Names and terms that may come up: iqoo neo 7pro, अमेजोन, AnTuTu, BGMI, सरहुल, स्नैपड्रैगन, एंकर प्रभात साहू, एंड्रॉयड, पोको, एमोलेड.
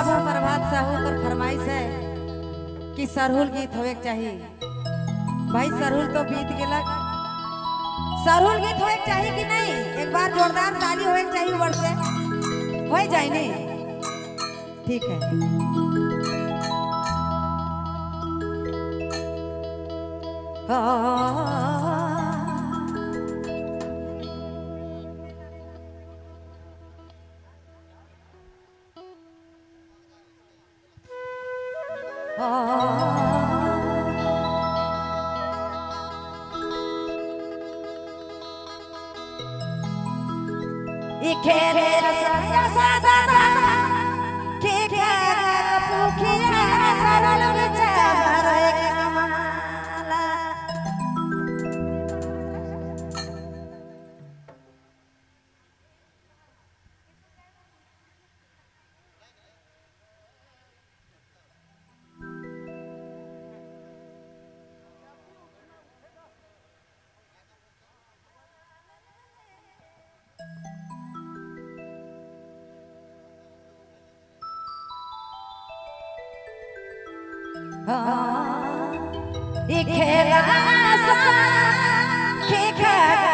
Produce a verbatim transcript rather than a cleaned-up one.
एंकर प्रभात साहू पर फरमाइश है कि सरहुल गीत होवे चाहिए। भाई सरहुल तो बीत गया, सरहुल गीत होवे चाहिए कि नहीं? एक बार जोरदार ताली होवे चाहिए ऊपर से, हो जाए नहीं? ठीक है। हाँ इखेरे रसा रसा रसा के क्या पुखिया सरल विचार एक माला हाँ, इखेरा सा के क्या